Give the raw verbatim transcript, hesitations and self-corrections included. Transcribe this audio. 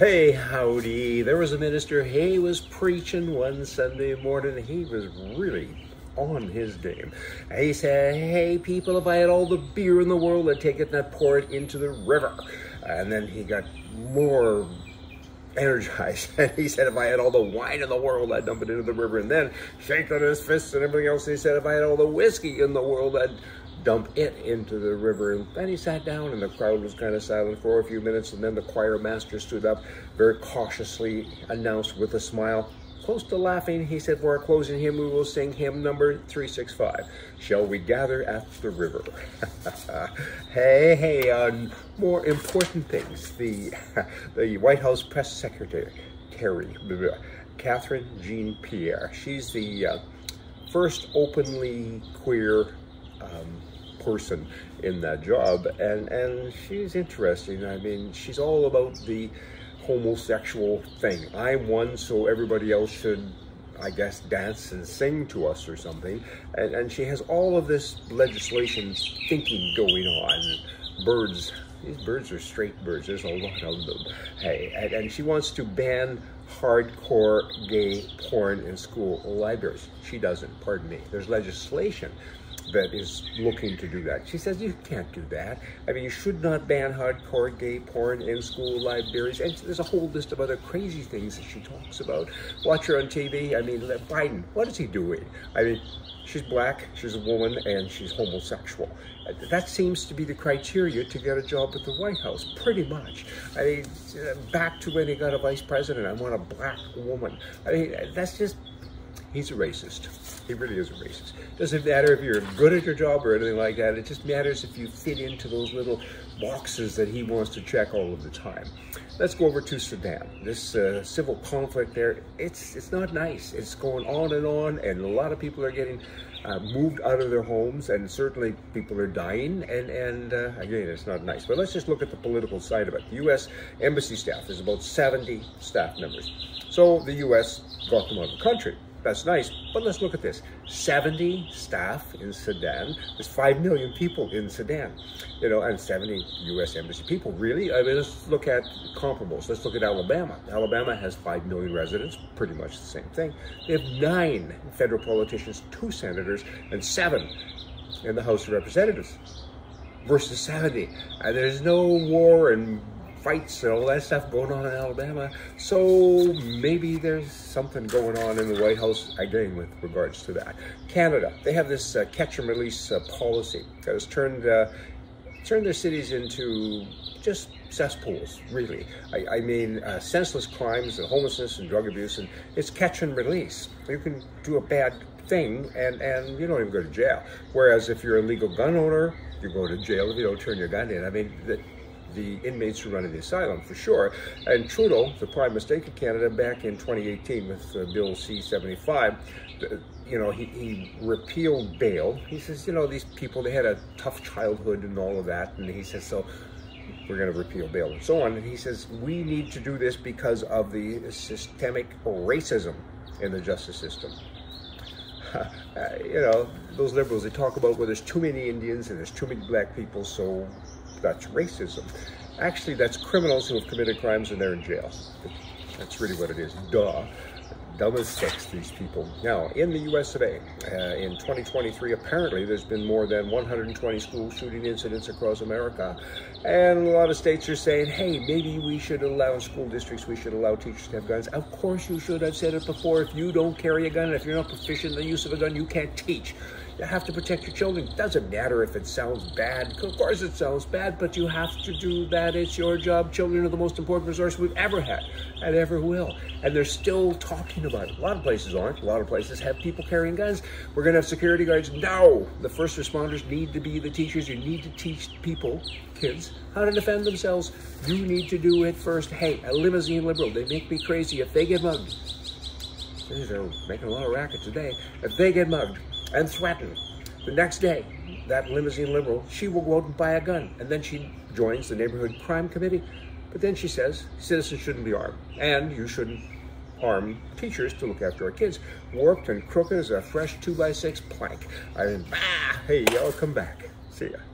Hey, howdy. There was a minister, he was preaching one Sunday morning. He was really on his game. And he said, hey, people, if I had all the beer in the world, I'd take it and I'd pour it into the river. And then he got more energized. And he said, if I had all the wine in the world, I'd dump it into the river. And then shaking his fists and everything else. And he said, if I had all the whiskey in the world, I'd dump it into the river. And then he sat down and the crowd was kind of silent for a few minutes, and then the choir master stood up, very cautiously announced with a smile, close to laughing. He said, for our closing hymn, we will sing hymn number three sixty-five, Shall We Gather at the River? hey, hey, on more important things, the, the White House press secretary, Terry, Karine Jean-Pierre, she's the uh, first openly queer Um, person in that job, and and she's interesting. I mean, she's all about the homosexual thing. I'm one, so everybody else should, I guess, dance and sing to us or something. And, and she has all of this legislation thinking going on. Birds, these birds are straight birds. There's a lot of them. Hey, and, and she wants to ban hardcore gay porn in school libraries. She doesn't, pardon me. There's legislation that is looking to do that. She says, you can't do that. I mean, you should not ban hardcore gay porn in school libraries. And there's a whole list of other crazy things that she talks about. Watch her on T V. I mean, Biden, what is he doing? I mean, she's black, she's a woman, and she's homosexual. That seems to be the criteria to get a job at the White House, pretty much. I mean, back to when he got a vice president, I want a black woman. I mean, that's just, he's a racist. He really is a racist. Doesn't matter if you're good at your job or anything like that. It just matters if you fit into those little boxes that he wants to check all of the time. Let's go over to Sudan. This uh, civil conflict there, it's it's not nice. It's going on and on, and a lot of people are getting uh, moved out of their homes, and certainly people are dying, and, and uh, again, it's not nice. But let's just look at the political side of it. The U S embassy staff, there's about seventy staff members. So the U S got them out of the country. That's nice, but let's look at this. seventy staff in Sudan. There's five million people in Sudan, you know, and seventy U S embassy people, really? I mean, let's look at comparables. Let's look at Alabama. Alabama has five million residents, pretty much the same thing. They have nine federal politicians, two senators, and seven in the House of Representatives versus seventy. And there's no war and fights and all that stuff going on in Alabama. So maybe there's something going on in the White House again with regards to that. Canada, they have this uh, catch and release uh, policy that has turned uh, turned their cities into just cesspools, really. I, I mean, uh, senseless crimes and homelessness and drug abuse, and it's catch and release. You can do a bad thing and, and you don't even go to jail. Whereas if you're a legal gun owner, you go to jail if you don't turn your gun in. I mean, the, the inmates who run in the asylum, for sure. And Trudeau, the prime minister of Canada, back in twenty eighteen with uh, Bill C seventy-five, you know, he, he repealed bail. He says, you know, these people, they had a tough childhood and all of that. And he says, so we're going to repeal bail and so on. And he says, we need to do this because of the systemic racism in the justice system. Uh, you know, those liberals, they talk about, well, there's too many Indians and there's too many black people, so that's racism. Actually, that's criminals who have committed crimes and they're in jail. That's really what it is. Duh. Dumb as sex, these people. Now, in the U S of A, uh, in twenty twenty-three, apparently there's been more than one hundred twenty school shooting incidents across America. And a lot of states are saying, hey, maybe we should allow school districts, we should allow teachers to have guns. Of course you should. I've said it before. If you don't carry a gun, and if you're not proficient in the use of a gun, you can't teach. You have to protect your children. It doesn't matter if it sounds bad. Of course it sounds bad, but you have to do that. It's your job. Children are the most important resource we've ever had and ever will. And they're still talking about it. A lot of places aren't. A lot of places have people carrying guns. We're going to have security guards. No! The first responders need to be the teachers. You need to teach people, kids, how to defend themselves. You need to do it first. Hey, a limousine liberal, they make me crazy. If they get mugged, they're making a lot of racket today. If they get mugged and threatened, the next day, that limousine liberal, she will go out and buy a gun, and then she joins the neighborhood crime committee. But then she says, citizens shouldn't be armed, and you shouldn't arm teachers to look after our kids. Warped and crooked as a fresh two by six plank. I mean, bah, hey, y'all come back. See ya.